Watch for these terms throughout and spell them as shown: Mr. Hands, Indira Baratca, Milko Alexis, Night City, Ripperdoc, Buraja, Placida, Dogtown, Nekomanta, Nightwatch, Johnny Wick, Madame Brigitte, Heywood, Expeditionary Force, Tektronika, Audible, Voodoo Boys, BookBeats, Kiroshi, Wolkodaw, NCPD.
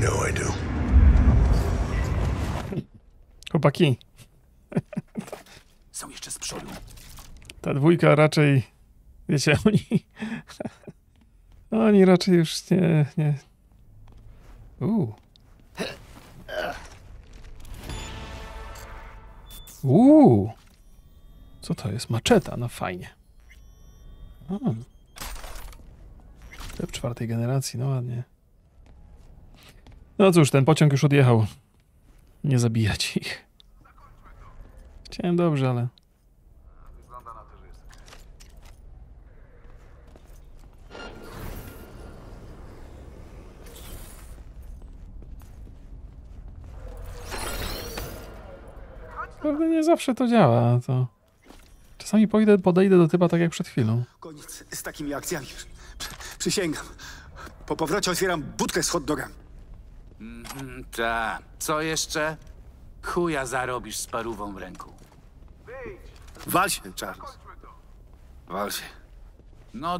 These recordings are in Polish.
You know I do. Chłopaki. Są jeszcze z przodu. Ta dwójka raczej... Wiecie, oni... Oni raczej już nie... Co to jest? Maczeta, no fajnie. Tep 4. generacji, no ładnie. No cóż, ten pociąg już odjechał. Nie zabijać ich. Chciałem dobrze, ale... Wygląda na to, że jest... Pewnie nie zawsze to działa, to... Czasami podejdę do typa tak jak przed chwilą. Koniec z takimi akcjami. Przysięgam. Po powrocie otwieram budkę z hot dogami. Ta. Co jeszcze? Chuja zarobisz z parówą w ręku. Wal się, Charles. Wal się. No,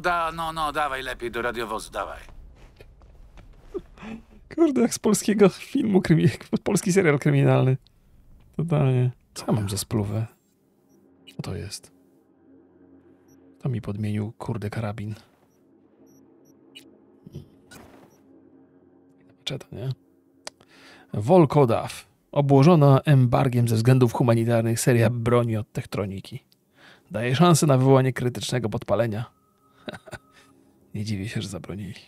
dawaj lepiej do radiowozu, dawaj. Kurde, jak z polskiego filmu, polski serial kryminalny. Totalnie. Co ja mam za spluwę? Co to jest? To mi podmienił, kurde, karabin. Czeta, nie? Wolkodaw. Obłożona embargiem ze względów humanitarnych seria broni od Tektroniki. Daje szansę na wywołanie krytycznego podpalenia. Nie dziwię się, że zabronili.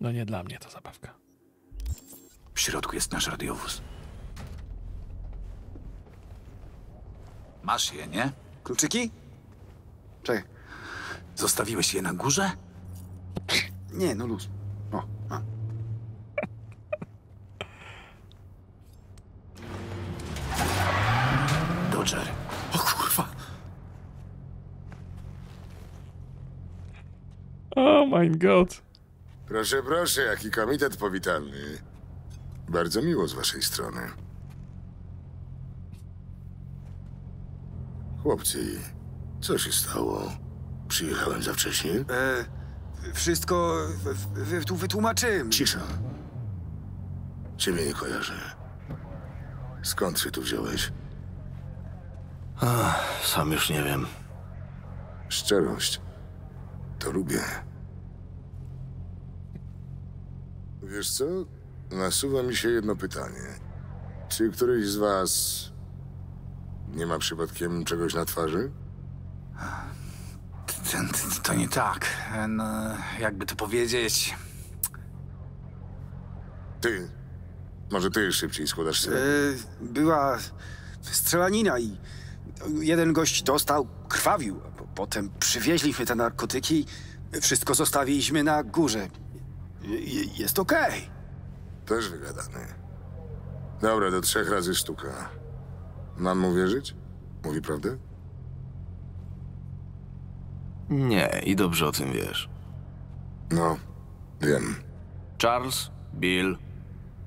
No nie dla mnie to zabawka. W środku jest nasz radiowóz. Masz je, nie? Kluczyki? Czekaj. Zostawiłeś je na górze? Nie, no luz. Dodger. O kurwa. Oh my god. Proszę, proszę, jaki komitet powitalny. Bardzo miło z waszej strony. Chłopcy, co się stało? Przyjechałem za wcześnie? Wszystko wytłumaczyłem. Cisza. Ciebie nie kojarzę. Skąd się tu wziąłeś? Sam już nie wiem. Szczerość. To lubię. Wiesz co? Nasuwa mi się jedno pytanie. Czy któryś z was... nie ma przypadkiem czegoś na twarzy? To nie tak. No, jakby to powiedzieć... Ty. Może ty szybciej składasz się. Była strzelanina i jeden gość dostał, krwawił. Potem przywieźliśmy te narkotyki. Wszystko zostawiliśmy na górze. Jest okej. Też wygadany. Dobra, do 3 razy sztuka. Mam mu wierzyć? Mówi prawdę? Nie, i dobrze o tym wiesz. No, wiem. Charles, Bill,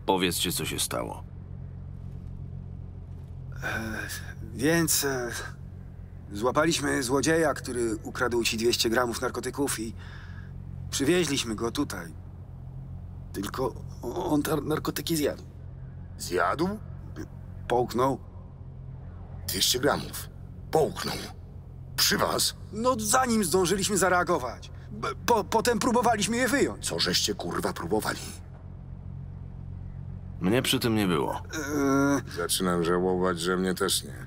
powiedzcie, co się stało. Więc... złapaliśmy złodzieja, który ukradł ci 200 gramów narkotyków i... przywieźliśmy go tutaj. Tylko on te narkotyki zjadł. Zjadł? Połknął. 200 gramów. Połknął. Przy was? No zanim zdążyliśmy zareagować. Potem próbowaliśmy je wyjąć. Co żeście kurwa próbowali? Mnie przy tym nie było. Zaczynam żałować, że mnie też nie.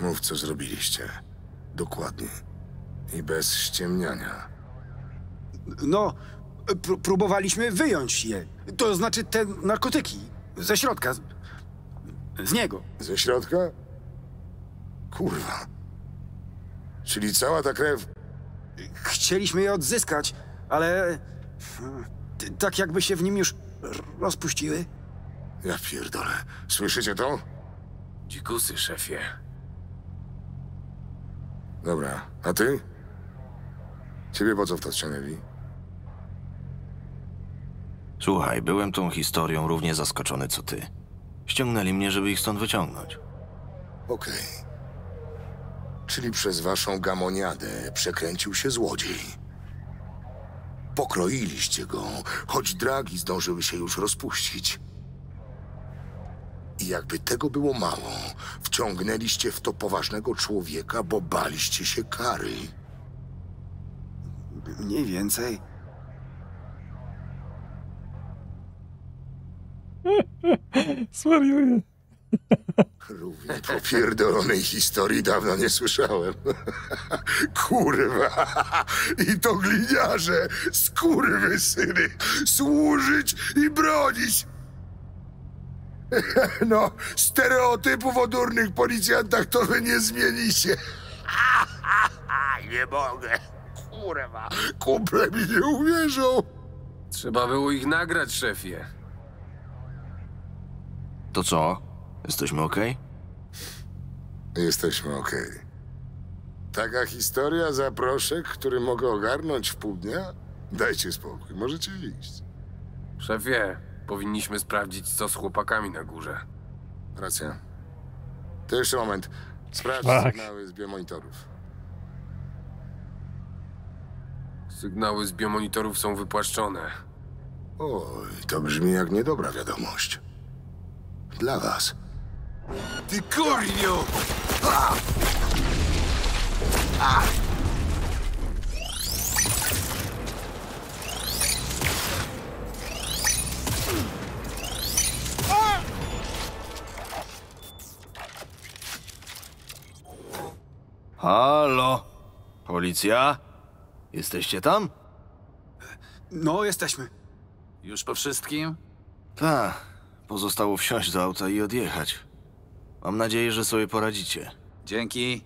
Mów, co zrobiliście. Dokładnie. I bez ściemniania. No, próbowaliśmy wyjąć je. To znaczy te narkotyki. Ze środka. Z niego. Ze środka? Kurwa. Czyli cała ta krew... Chcieliśmy je odzyskać, ale... tak jakby się w nim już rozpuściły. Ja pierdolę. Słyszycie to? Dzikusy, szefie. Dobra, a ty? Ciebie po co w to ściągnęli? Słuchaj, byłem tą historią równie zaskoczony co ty. Ściągnęli mnie, żeby ich stąd wyciągnąć. Okej. Czyli przez waszą gamoniadę przekręcił się złodziej. Pokroiliście go, choć dragi zdążyły się już rozpuścić. I jakby tego było mało, wciągnęliście w to poważnego człowieka, bo baliście się kary. Mniej więcej. Zwariuję. Równie popierdolonej historii dawno nie słyszałem. Kurwa! I to gliniarze, skurwysyny, służyć i bronić! No, stereotypów o durnych policjantach to wy nie zmienicie. Nie mogę. Kurwa, kumple mi nie uwierzą. Trzeba było ich nagrać, szefie. To co? Jesteśmy okej? Jesteśmy okej. Taka historia zaproszek, który mogę ogarnąć w pół dnia? Dajcie spokój, możecie iść. Szefie, powinniśmy sprawdzić, co z chłopakami na górze. Racja. To jeszcze moment. Sprawdź sygnały z biomonitorów. Sygnały z biomonitorów są wypłaszczone. Oj, to brzmi jak niedobra wiadomość. Dla was. Ty kurniu! Halo? Policja? Jesteście tam? No, jesteśmy. Już po wszystkim? Tak. Pozostało wsiąść do auta i odjechać. Mam nadzieję, że sobie poradzicie. Dzięki.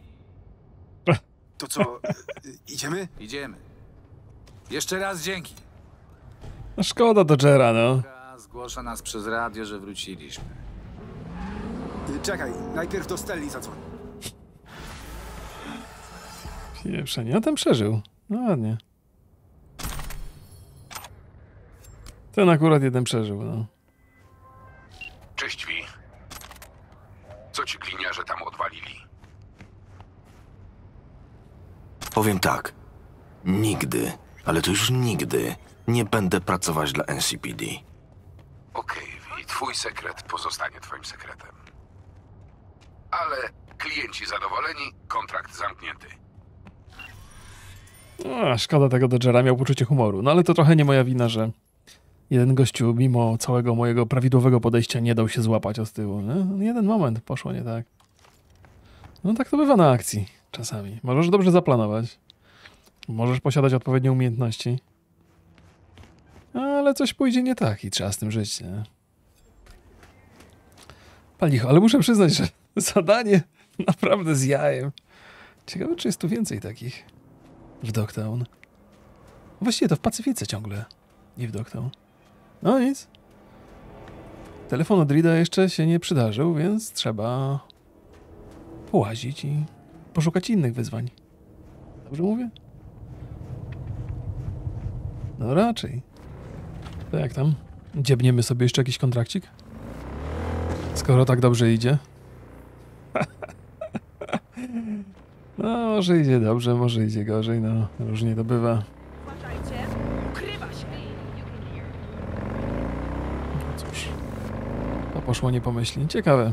To co, idziemy? Idziemy. Jeszcze raz dzięki. No szkoda Dodgera, no. Zgłasza nas przez radio, że wróciliśmy. Czekaj, najpierw do Stelli zadzwoń. Pieprzenie, a ten przeżył. No ładnie. Ten akurat jeden przeżył, no. Cześć, Wi. Co ci gliniarze tam odwalili? Powiem tak. Nigdy, ale to już nigdy, nie będę pracować dla NCPD. Okej, Wi, twój sekret pozostanie twoim sekretem. Ale klienci zadowoleni, kontrakt zamknięty. A, szkoda tego Dodgera, miał poczucie humoru. No ale to trochę nie moja wina, że... Jeden gościu, mimo całego mojego prawidłowego podejścia, nie dał się złapać od tyłu. No, jeden moment poszło nie tak. No tak to bywa na akcji czasami. Możesz dobrze zaplanować. Możesz posiadać odpowiednie umiejętności. Ale coś pójdzie nie tak i trzeba z tym żyć, nie? Palicho, ale muszę przyznać, że zadanie naprawdę z jajem. Ciekawe, czy jest tu więcej takich w Dogtown. Właściwie to w Pacyfice ciągle. Nie w Dogtown. No nic. Telefon od Rida jeszcze się nie przydarzył, więc trzeba połazić i poszukać innych wyzwań. Dobrze mówię? No raczej. To jak tam? Dziebniemy sobie jeszcze jakiś kontrakcik? Skoro tak dobrze idzie. No może idzie dobrze, może idzie gorzej, no różnie to bywa. Poszło nie pomyśli. Ciekawe.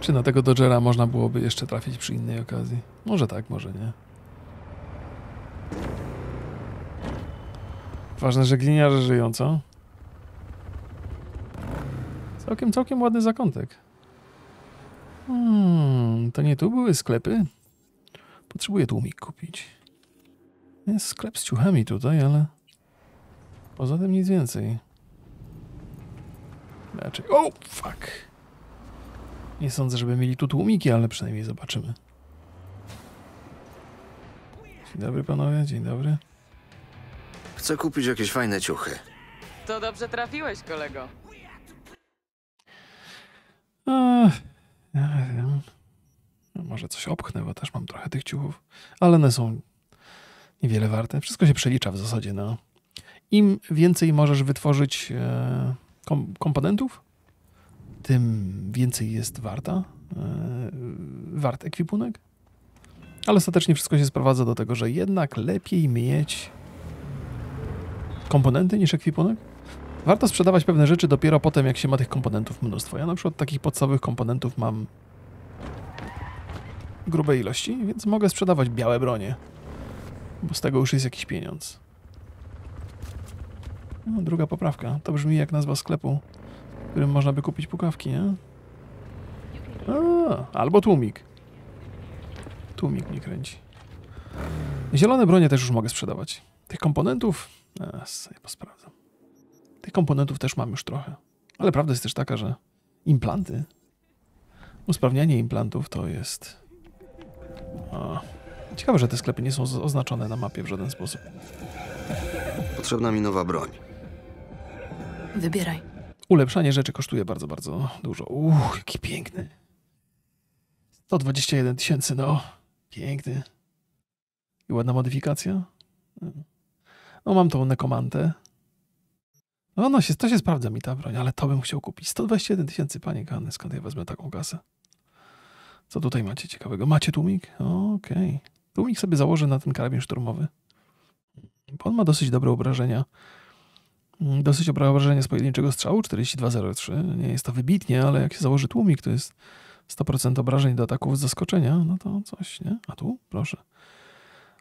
Czy na tego Dodgera można byłoby jeszcze trafić przy innej okazji? Może tak, może nie. Ważne, że gliniarze żyją, co? Całkiem ładny zakątek. To nie tu były sklepy? Potrzebuję tłumik kupić. Jest sklep z ciuchami tutaj, ale... Poza tym nic więcej. Raczej. O, fuck. Nie sądzę, żeby mieli tu tłumiki, ale przynajmniej zobaczymy. Dzień dobry, panowie, dzień dobry. Chcę kupić jakieś fajne ciuchy. To dobrze trafiłeś, kolego. Ja wiem. Może coś opchnę, bo też mam trochę tych ciuchów. Ale one są niewiele warte. Wszystko się przelicza w zasadzie, no. Im więcej możesz wytworzyć... komponentów, tym więcej jest wart ekwipunek. Ale ostatecznie wszystko się sprowadza do tego, że jednak lepiej mieć komponenty niż ekwipunek. Warto sprzedawać pewne rzeczy dopiero potem, jak się ma tych komponentów mnóstwo. Ja na przykład takich podstawowych komponentów mam grube ilości, więc mogę sprzedawać białe bronie, bo z tego już jest jakiś pieniądz. No, druga poprawka. To brzmi jak nazwa sklepu, w którym można by kupić pukawki, nie? A, albo tłumik. Tłumik mnie kręci. Zielone bronie też już mogę sprzedawać. Tych komponentów... sobie posprawdzam. Tych komponentów też mam już trochę. Ale prawda jest też taka, że implanty... Usprawnianie implantów to jest... Ciekawe, że te sklepy nie są oznaczone na mapie w żaden sposób. Potrzebna mi nowa broń. Wybieraj. Ulepszanie rzeczy kosztuje bardzo, bardzo dużo. Uch, jaki piękny. 121 tysięcy, no. Piękny. I ładna modyfikacja. No mam tą nekomantę. No, to się sprawdza mi ta broń, ale to bym chciał kupić. 121 tysięcy, panie Kany, skąd ja wezmę taką kasę? Co tutaj macie ciekawego? Macie tłumik? Okej. Tłumik sobie założę na ten karabin szturmowy. Bo on ma dosyć dobre obrażenia. Dosyć dobre obrażenia z pojedynczego strzału, 42,03. Nie jest to wybitnie, ale jak się założy tłumik, to jest 100% obrażeń do ataków z zaskoczenia. No to coś, nie? A tu? Proszę.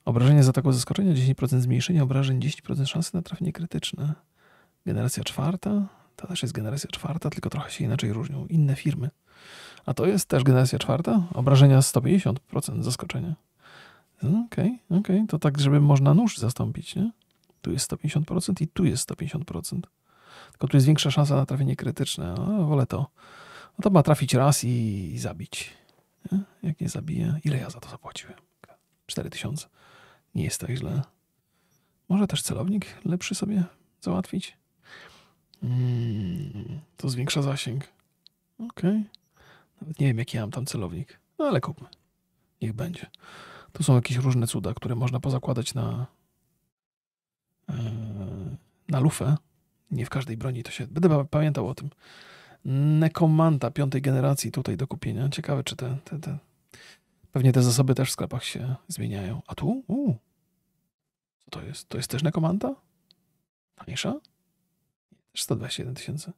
Obrażenie z ataków z zaskoczenia, 10% zmniejszenia obrażeń, 10% szansy na trafienie krytyczne. Generacja czwarta. To też jest generacja czwarta, tylko trochę się inaczej różnią. Inne firmy. A to jest też generacja czwarta. Obrażenia 150% zaskoczenia. Okej. To tak, żeby można nóż zastąpić, nie? Tu jest 150% i tu jest 150%. Tylko tu jest większa szansa na trafienie krytyczne. No, wolę to. No to ma trafić raz i zabić. Nie? Jak nie zabije. Ile ja za to zapłaciłem? 4000. Nie jest tak źle. Może też celownik lepszy sobie załatwić? To zwiększa zasięg. Okej. Nawet nie wiem, jaki ja mam tam celownik. No ale kupmy. Niech będzie. Tu są jakieś różne cuda, które można pozakładać na lufę. Nie w każdej broni to się... Będę pamiętał o tym. Nekomanta 5. generacji tutaj do kupienia. Ciekawe, czy te... Pewnie te zasoby też w sklepach się zmieniają. A tu? Co to jest? To jest też nekomanta? Tańsza? Też 121 tysięcy.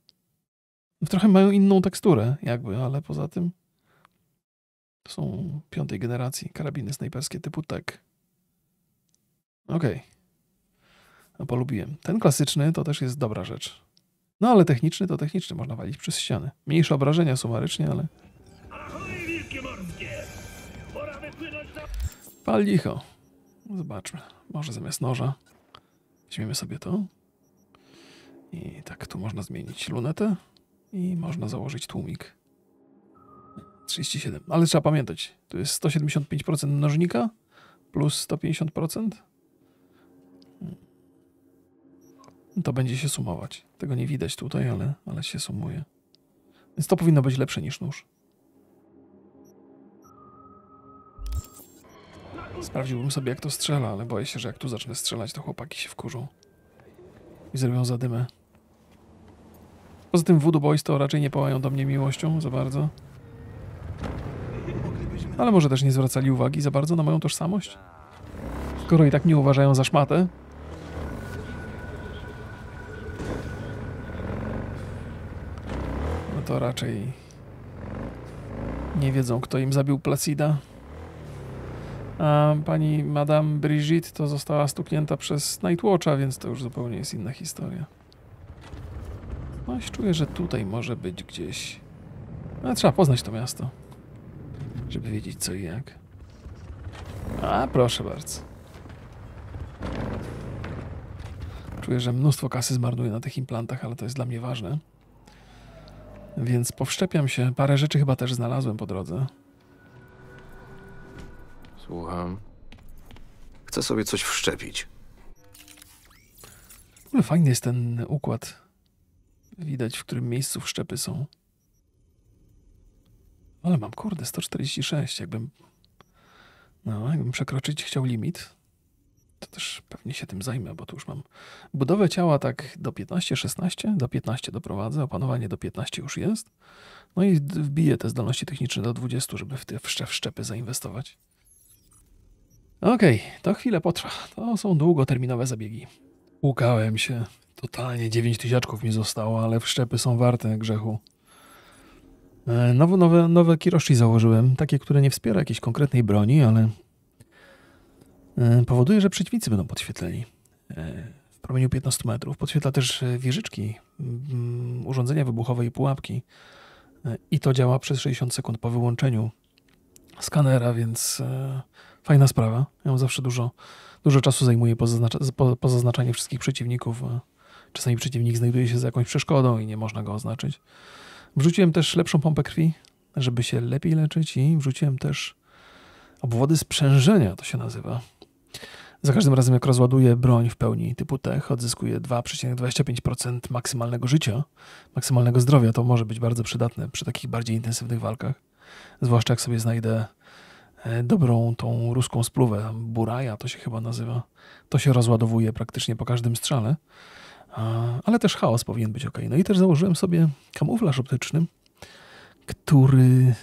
Trochę mają inną teksturę jakby, ale poza tym to są 5. generacji karabiny snajperskie typu TEK. Okej. No, polubiłem. Ten klasyczny to też jest dobra rzecz. No ale techniczny to techniczny. Można walić przez ściany. Mniejsze obrażenia sumarycznie, ale... Pal licho. Zobaczmy. Może zamiast noża. Weźmiemy sobie to. I tak tu można zmienić lunetę. I można założyć tłumik. 37. Ale trzeba pamiętać. Tu jest 175% mnożnika plus 150%. To będzie się sumować. Tego nie widać tutaj, ale się sumuje. Więc to powinno być lepsze niż nóż. Sprawdziłbym sobie, jak to strzela, ale boję się, że jak tu zacznę strzelać, to chłopaki się wkurzą. I zrobią zadymę. Poza tym Voodoo Boys to raczej nie pałają do mnie miłością za bardzo. Ale może też nie zwracali uwagi za bardzo na moją tożsamość? Skoro i tak nie uważają za szmatę. No to raczej nie wiedzą, kto im zabił Placida. A pani Madame Brigitte to została stuknięta przez Nightwatcha, więc to już zupełnie jest inna historia. No, czuję, że tutaj może być gdzieś... Ale trzeba poznać to miasto, żeby wiedzieć co i jak. A, proszę bardzo. Czuję, że mnóstwo kasy zmarnuję na tych implantach, ale to jest dla mnie ważne. Więc powszczepiam się. Parę rzeczy chyba też znalazłem po drodze. Słucham. Chcę sobie coś wszczepić. W ogóle fajny jest ten układ. Widać, w którym miejscu wszczepy są. Ale mam, kurde, 146. Jakbym przekroczyć chciał limit, to też pewnie się tym zajmę, bo tu już mam budowę ciała tak do 15, 16, do 15 doprowadzę, opanowanie do 15 już jest. No i wbiję te zdolności techniczne do 20, żeby w te wszczepy zainwestować. Okej, to chwilę potrwa. To są długoterminowe zabiegi. Łukałem się. Totalnie 9 tysiaczków mi zostało, ale wszczepy są warte grzechu. Nowe kiroshi założyłem. Takie, które nie wspiera jakiejś konkretnej broni, ale powoduje, że przeciwnicy będą podświetleni. W promieniu 15 metrów. Podświetla też wieżyczki, urządzenia wybuchowe i pułapki. I to działa przez 60 sekund po wyłączeniu skanera, więc fajna sprawa. Ja mam zawsze dużo czasu zajmuje pozaznaczanie wszystkich przeciwników. Czasami przeciwnik znajduje się za jakąś przeszkodą i nie można go oznaczyć. Wrzuciłem też lepszą pompę krwi, żeby się lepiej leczyć, i wrzuciłem też obwody sprzężenia, to się nazywa. Za każdym razem, jak rozładuję broń w pełni typu tech, odzyskuję 2,25% maksymalnego życia, maksymalnego zdrowia. To może być bardzo przydatne przy takich bardziej intensywnych walkach. Zwłaszcza jak sobie znajdę dobrą tą ruską spluwę, Buraja to się chyba nazywa. To się rozładowuje praktycznie po każdym strzale. Ale też chaos powinien być ok. No i też założyłem sobie kamuflaż optyczny, który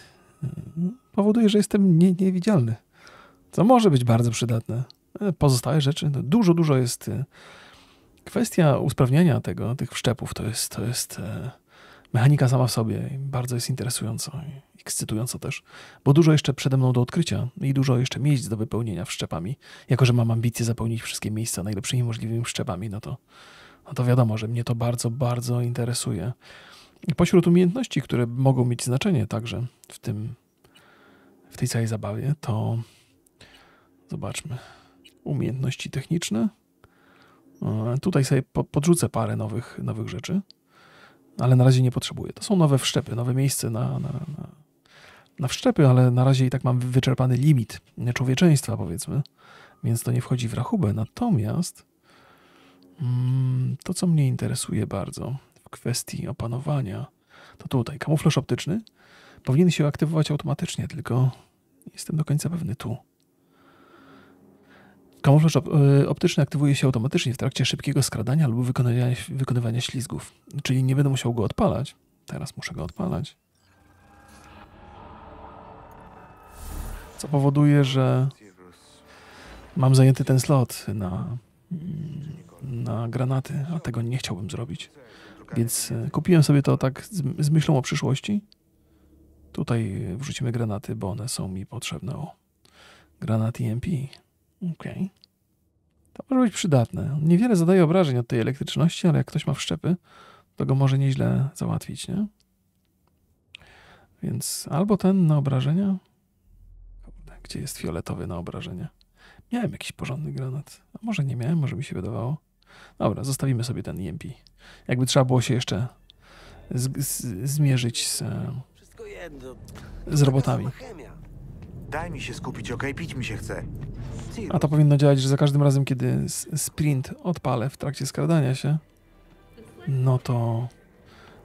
powoduje, że jestem niewidzialny. Co może być bardzo przydatne. Pozostałe rzeczy, no dużo jest. Kwestia usprawniania tych wszczepów to jest mechanika sama w sobie. Bardzo jest interesująca i ekscytująca też, bo dużo jeszcze przede mną do odkrycia i dużo jeszcze miejsc do wypełnienia wszczepami. Jako że mam ambicje zapełnić wszystkie miejsca najlepszymi możliwymi wszczepami, no to wiadomo, że mnie to bardzo interesuje. I pośród umiejętności, które mogą mieć znaczenie także w tej całej zabawie, to zobaczmy. Umiejętności techniczne. Tutaj sobie podrzucę parę nowych rzeczy, ale na razie nie potrzebuję. To są nowe wszczepy, nowe miejsce na wszczepy, ale na razie i tak mam wyczerpany limit człowieczeństwa, powiedzmy, więc to nie wchodzi w rachubę. Natomiast to, co mnie interesuje bardzo w kwestii opanowania, to tutaj kamuflaż optyczny powinien się aktywować automatycznie, tylko nie jestem do końca pewny tu. Kamuflaż optyczny aktywuje się automatycznie w trakcie szybkiego skradania lub wykonywania ślizgów. Czyli nie będę musiał go odpalać. Teraz muszę go odpalać. Co powoduje, że mam zajęty ten slot na granaty, a tego nie chciałbym zrobić. Więc kupiłem sobie to tak z myślą o przyszłości. Tutaj wrzucimy granaty, bo one są mi potrzebne. O, granat EMP. Okej. To może być przydatne. Niewiele zadaje obrażeń od tej elektryczności, ale jak ktoś ma wszczepy, to go może nieźle załatwić, nie? Więc albo ten na obrażenia. Gdzie jest fioletowy na obrażenia? Miałem jakiś porządny granat. A może nie miałem, może mi się wydawało. Dobra, zostawimy sobie ten EMP. Jakby trzeba było się jeszcze zmierzyć z robotami. Daj mi się skupić, okej? Pić mi się chce. A to powinno działać, że za każdym razem, kiedy sprint odpalę w trakcie skradania się, no to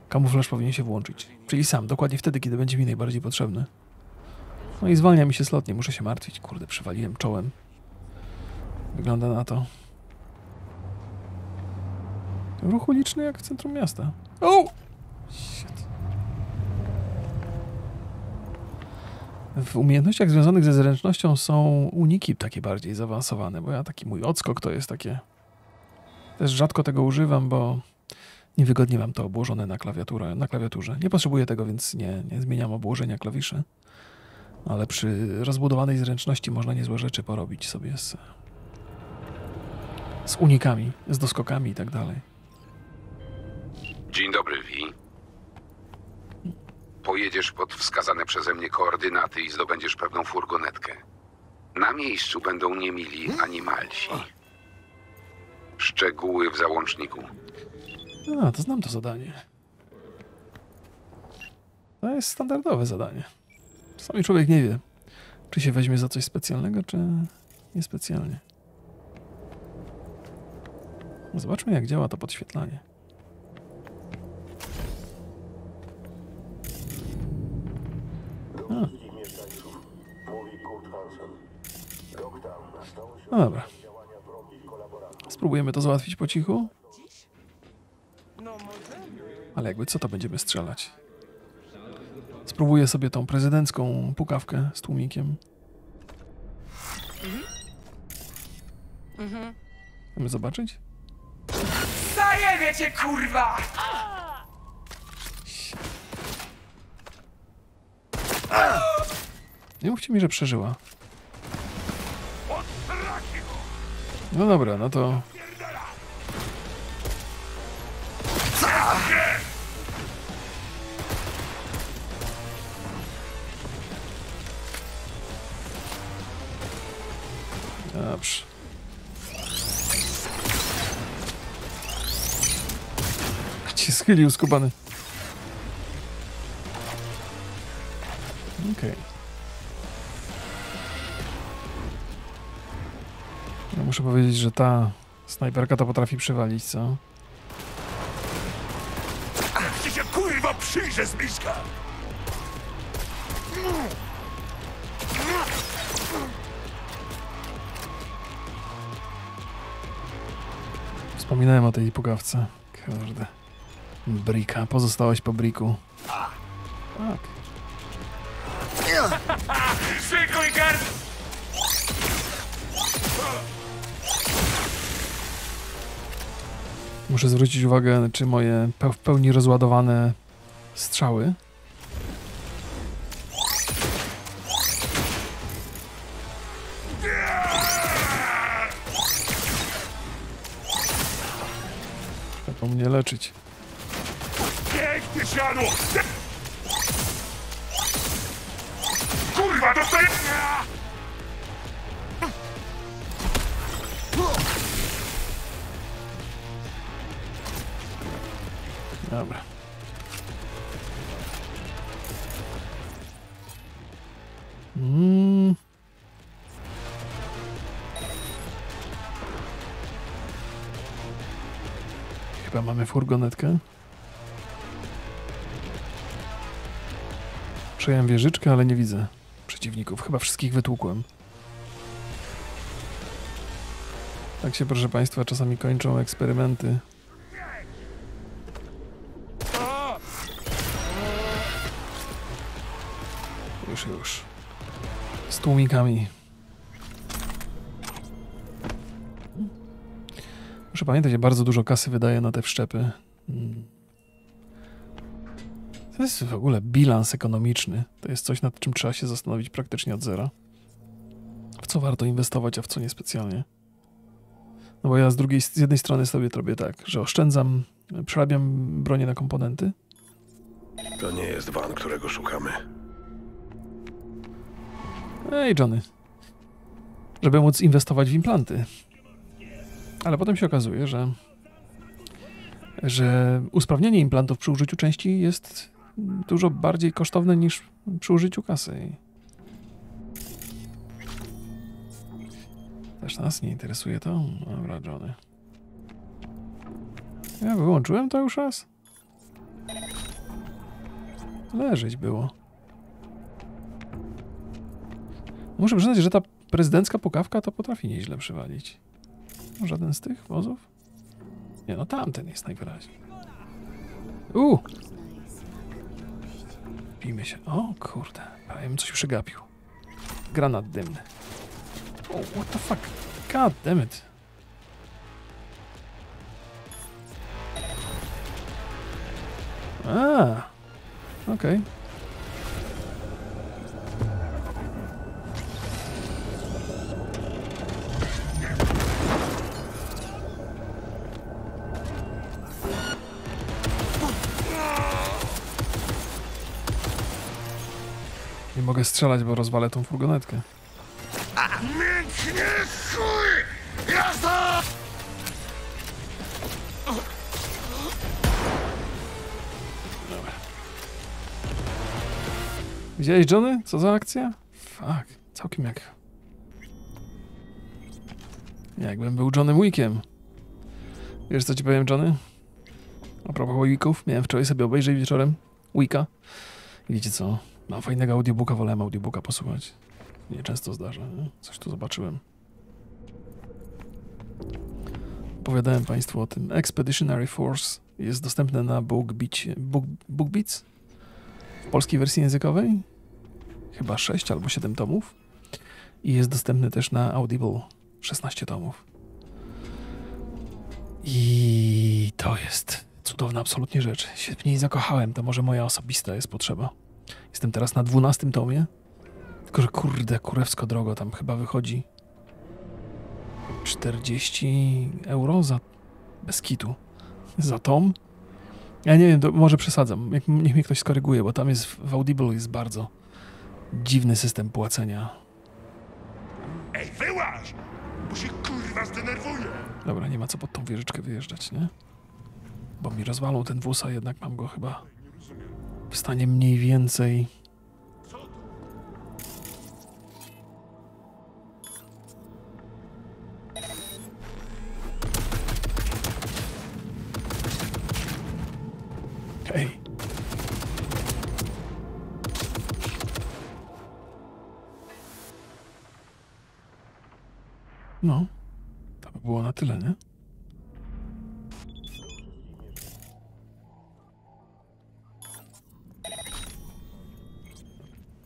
kamuflaż powinien się włączyć. Czyli sam, dokładnie wtedy, kiedy będzie mi najbardziej potrzebny. No i zwalnia mi się slot, nie muszę się martwić. Kurde, przywaliłem czołem. Wygląda na to. Ruch uliczny jak w centrum miasta. O! Shit. W umiejętnościach związanych ze zręcznością są uniki takie bardziej zaawansowane, bo ja taki mój odskok to jest takie... Też rzadko tego używam, bo niewygodnie mam to obłożone na klawiaturze. Nie potrzebuję tego, więc nie zmieniam obłożenia klawiszy. Ale przy rozbudowanej zręczności można niezłe rzeczy porobić sobie z unikami, z doskokami i tak dalej. Dzień dobry, Wi. Pojedziesz pod wskazane przeze mnie koordynaty i zdobędziesz pewną furgonetkę. Na miejscu będą niemili animalsi. Szczegóły w załączniku. A, to znam to zadanie. To jest standardowe zadanie. Sami człowiek nie wie, czy się weźmie za coś specjalnego, czy niespecjalnie. Zobaczmy, jak działa to podświetlanie. No dobra. Spróbujemy to załatwić po cichu. Ale jakby co, to będziemy strzelać. Spróbuję sobie tą prezydencką pukawkę z tłumikiem. Mhm. Chcemy zobaczyć? Zajebie cię, kurwa! Nie mówcie mi, że przeżyła. No dobra, no to... Dobrze. Cię schylił, skubany. Okej. No muszę powiedzieć, że ta snajperka to potrafi przywalić, co? Chcę się kurwa przyjrzę z bliska! Wspominałem o tej pugawce. Kurde. Brika. Pozostałaś po briku. Tak. Szykuj kart! Muszę zwrócić uwagę, czy moje w pełni rozładowane strzały mnie leczyć. Pięknie siadło! Kurwa, dostaję! Dobra. Mamy furgonetkę. Przejąłem wieżyczkę, ale nie widzę przeciwników. Chyba wszystkich wytłukłem. Tak się, proszę Państwa, czasami kończą eksperymenty. Już. Z tłumikami. Muszę pamiętać, ja bardzo dużo kasy wydaję na te wszczepy. To jest w ogóle bilans ekonomiczny. To jest coś, nad czym trzeba się zastanowić praktycznie od zera. W co warto inwestować, a w co niespecjalnie. No bo ja z jednej strony sobie robię tak, że oszczędzam, przerabiam bronię na komponenty. To nie jest van, którego szukamy. Ej, Johnny. Żeby móc inwestować w implanty. Ale potem się okazuje, że usprawnienie implantów przy użyciu części jest dużo bardziej kosztowne niż przy użyciu kasy. Też nas nie interesuje to. Dobra, Johnny. Ja wyłączyłem to już raz. Leżeć było. Muszę przyznać, że ta prezydencka pukawka to potrafi nieźle przywalić. Żaden z tych wozów? Nie, no tamten jest najwyraźniej. Pijmy się. O kurde, prawie mi coś przegapił. Granat dymny. O, what the fuck? God damn it. Okej. Mogę strzelać, bo rozwalę tą furgonetkę. Dobra. Widziałeś, Johnny? Co za akcja? Fuck, całkiem jak... Jakbym był Johnnym Wickiem. Wiesz, co ci powiem, Johnny? A propos Wicków, miałem wczoraj sobie obejrzeć wieczorem Wicka. I wiecie co? Mam fajnego audiobooka, wolałem audiobooka posłuchać. Nie często zdarza, nie? Coś tu zobaczyłem. Opowiadałem Państwu o tym. Expeditionary Force jest dostępne na BookBeats w polskiej wersji językowej. Chyba 6 albo 7 tomów. I jest dostępny też na Audible 16 tomów. I to jest cudowna absolutnie rzecz. Się w niej zakochałem, to może moja osobista jest potrzeba. Jestem teraz na 12 tomie. Tylko, że kurde, kurewsko drogo tam chyba wychodzi. 40 euro za... bez kitu. Za tom? Ja nie wiem, to może przesadzam. Niech mnie ktoś skoryguje, bo tam jest w Audible jest bardzo dziwny system płacenia. Ej, wyłaź! Bo się kurwa zdenerwuję! Dobra, nie ma co pod tą wieżyczkę wyjeżdżać, nie? Bo mi rozwalą ten wóz, a jednak mam go chyba w stanie mniej więcej... No, to by było na tyle, nie?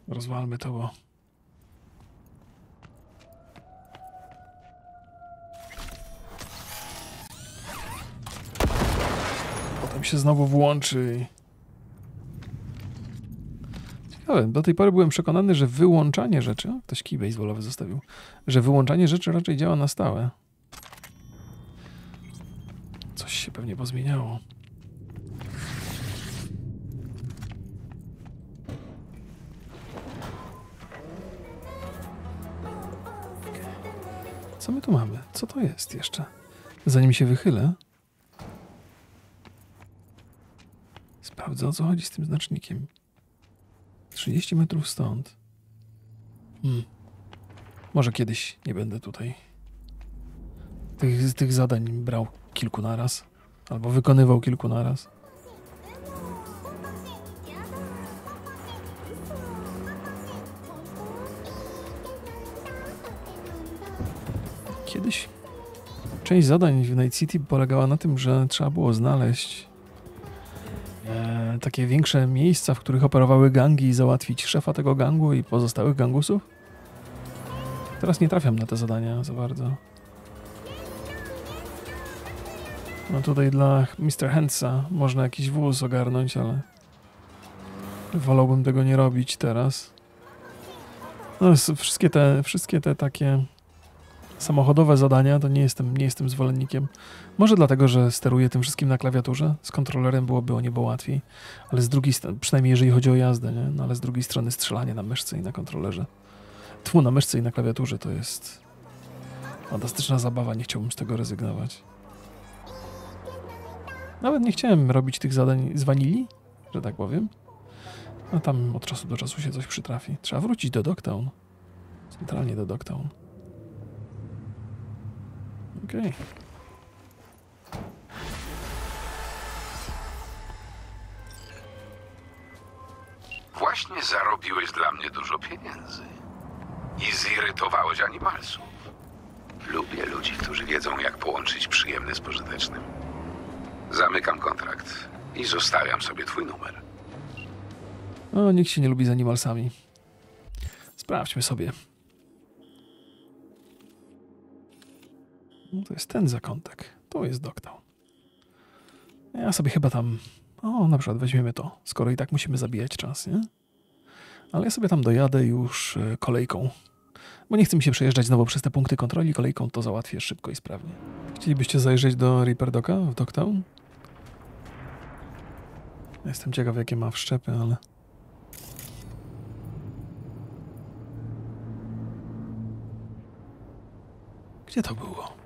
Rozwalmy to, bo... Potem się znowu włączy. Do tej pory byłem przekonany, że wyłączanie rzeczy... O, ktoś kij baseballowy zostawił. Że wyłączanie rzeczy raczej działa na stałe. Coś się pewnie pozmieniało. Co my tu mamy? Co to jest jeszcze? Zanim się wychylę... Sprawdzę, o co chodzi z tym znacznikiem. 30 metrów stąd. Może kiedyś nie będę tutaj tych zadań brał kilku naraz. Albo wykonywał kilku naraz. Kiedyś część zadań w Night City polegała na tym, że trzeba było znaleźć takie większe miejsca, w których operowały gangi i załatwić szefa tego gangu i pozostałych gangusów? Teraz nie trafiam na te zadania za bardzo. No tutaj dla Mr. Handsa można jakiś wóz ogarnąć, ale wolałbym tego nie robić teraz. No, wszystkie te takie samochodowe zadania to nie jestem zwolennikiem. Może dlatego, że steruję tym wszystkim na klawiaturze. Z kontrolerem byłoby o niebo łatwiej. Ale z drugiej strony, przynajmniej jeżeli chodzi o jazdę, nie? No ale z drugiej strony strzelanie na myszce i na kontrolerze. Tfu, na myszce i na klawiaturze to jest fantastyczna zabawa. Nie chciałbym z tego rezygnować. Nawet nie chciałem robić tych zadań z wanili, że tak powiem. No tam od czasu do czasu się coś przytrafi. Trzeba wrócić do Dogtown. Centralnie do Dogtown. Okej. Właśnie zarobiłeś dla mnie dużo pieniędzy i zirytowałeś animalsów. Lubię ludzi, którzy wiedzą, jak połączyć przyjemne z pożytecznym. Zamykam kontrakt i zostawiam sobie twój numer. No, nikt się nie lubi z animalsami. Sprawdźmy sobie. No to jest ten zakątek. To jest Dogtown. Ja sobie chyba tam... O, na przykład weźmiemy to, skoro i tak musimy zabijać czas, nie? Ale ja sobie tam dojadę już kolejką. Bo nie chcę mi się przejeżdżać znowu przez te punkty kontroli. Kolejką to załatwię szybko i sprawnie. Chcielibyście zajrzeć do Ripperdoca w Dogtown? Jestem ciekaw, jakie ma wszczepy, ale... Gdzie to było?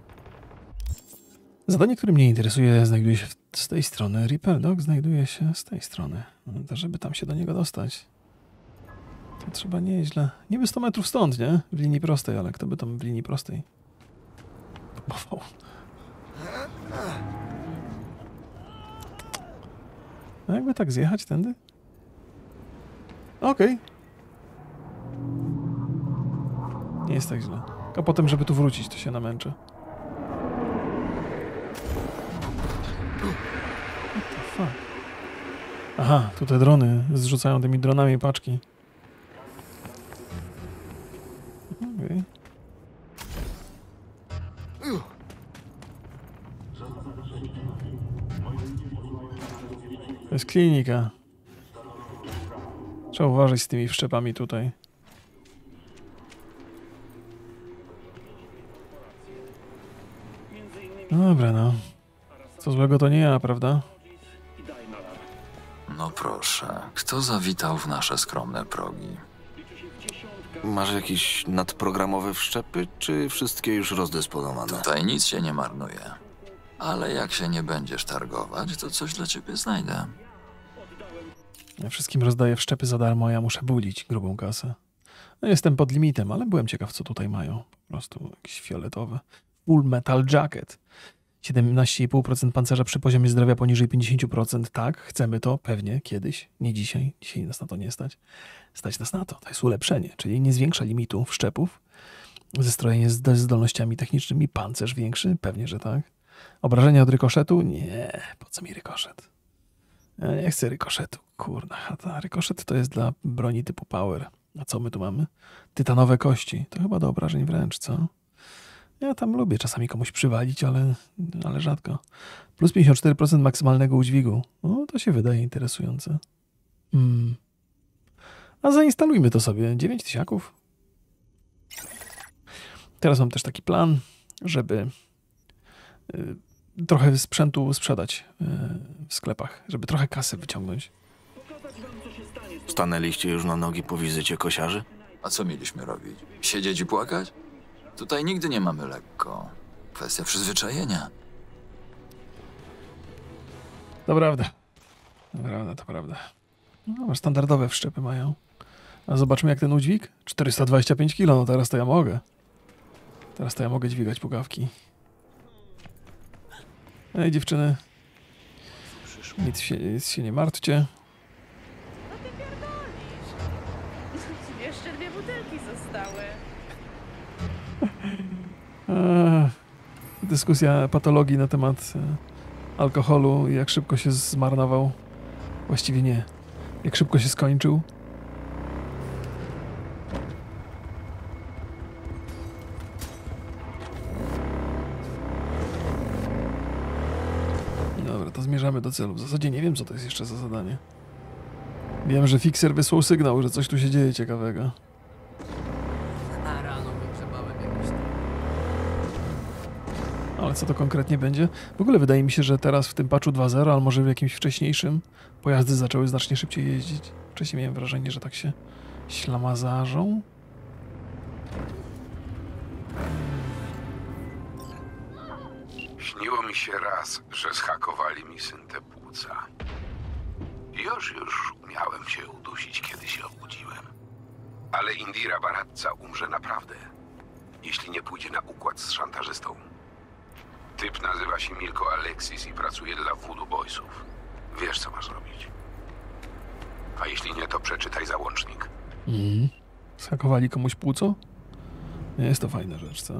Zadanie, które mnie interesuje, znajduje się z tej strony. Ripperdoc znajduje się z tej strony. To żeby tam się do niego dostać, to trzeba nieźle. Niby 100 metrów stąd, nie? W linii prostej, ale kto by tam w linii prostej próbował? No jakby tak zjechać tędy? Okej. Okay. Nie jest tak źle. A potem, żeby tu wrócić, to się namęczę. Aha, tu te drony zrzucają tymi dronami paczki. Okay. To jest klinika. Trzeba uważać z tymi wszczepami tutaj. Dobra, no. Co złego to nie ja, prawda? No proszę, kto zawitał w nasze skromne progi? Masz jakieś nadprogramowe wszczepy, czy wszystkie już rozdysponowane? Tutaj nic się nie marnuje. Ale jak się nie będziesz targować, to coś dla ciebie znajdę. Ja wszystkim rozdaję wszczepy za darmo, ja muszę bulić grubą kasę. No jestem pod limitem, ale byłem ciekaw, co tutaj mają. Po prostu jakieś fioletowe. Full metal jacket. 17,5% pancerza przy poziomie zdrowia poniżej 50%. Tak, chcemy to pewnie kiedyś, nie dzisiaj. Dzisiaj nas na to nie stać. Stać nas na to. To jest ulepszenie, czyli nie zwiększa limitu wszczepów. Zestrojenie z zdolnościami technicznymi, pancerz większy, pewnie, że tak. Obrażenia od rykoszetu? Nie, po co mi rykoszet? Ja nie chcę rykoszetu. Kurna chata, rykoszet to jest dla broni typu power. A co my tu mamy? Tytanowe kości. To chyba do obrażeń wręcz, co? Ja tam lubię czasami komuś przywalić, ale rzadko. Plus 54% maksymalnego udźwigu. No, to się wydaje interesujące. A zainstalujmy to sobie. 9000. Teraz mam też taki plan, żeby trochę sprzętu sprzedać w sklepach, żeby trochę kasy wyciągnąć. Stanęliście już na nogi po wizycie kosiarzy? A co mieliśmy robić? Siedzieć i płakać? Tutaj nigdy nie mamy lekko. Kwestia przyzwyczajenia. To prawda. To prawda. No, standardowe wszczepy mają. A zobaczmy jak ten udźwig. 425 kg, no teraz to ja mogę. Teraz to ja mogę dźwigać pugawki. Ej dziewczyny. Nic się nie martwcie. Jeszcze 2 butelki zostały. Dyskusja patologii na temat alkoholu i jak szybko się zmarnował. Właściwie nie. Jak szybko się skończył. Dobra, to zmierzamy do celu. W zasadzie nie wiem, co to jest jeszcze za zadanie. Wiem, że fikser wysłał sygnał, że coś tu się dzieje ciekawego. Ale co to konkretnie będzie? W ogóle wydaje mi się, że teraz w tym patchu 2.0, ale może w jakimś wcześniejszym, pojazdy zaczęły znacznie szybciej jeździć. Wcześniej miałem wrażenie, że tak się ślamazarzą. Śniło mi się raz, że zhakowali mi syntę płuca. Już miałem się udusić, kiedy się obudziłem. Ale Indira Baratca umrze naprawdę, jeśli nie pójdzie na układ z szantażystą. Typ nazywa się Milko Alexis i pracuje dla Voodoo Boysów. Wiesz, co masz robić. A jeśli nie, to przeczytaj załącznik. Zhakowali komuś płuco? Nie jest to fajna rzecz, co?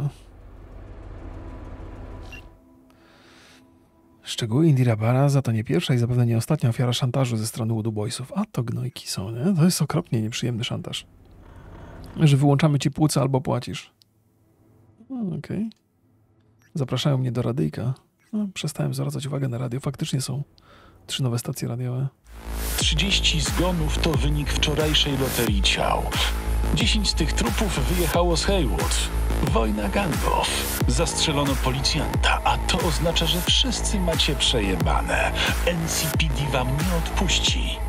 Szczegóły Indira Bara za to nie pierwsza i zapewne nie ostatnia ofiara szantażu ze strony Voodoo Boysów. A to gnojki są, nie? To jest okropnie nieprzyjemny szantaż. Że wyłączamy ci płuca albo płacisz. Okej. Zapraszają mnie do radyjka. No, przestałem zwracać uwagę na radio. Faktycznie są 3 nowe stacje radiowe. 30 zgonów to wynik wczorajszej loterii ciał. 10 z tych trupów wyjechało z Heywood. Wojna gangów. Zastrzelono policjanta, a to oznacza, że wszyscy macie przejebane. NCPD wam nie odpuści.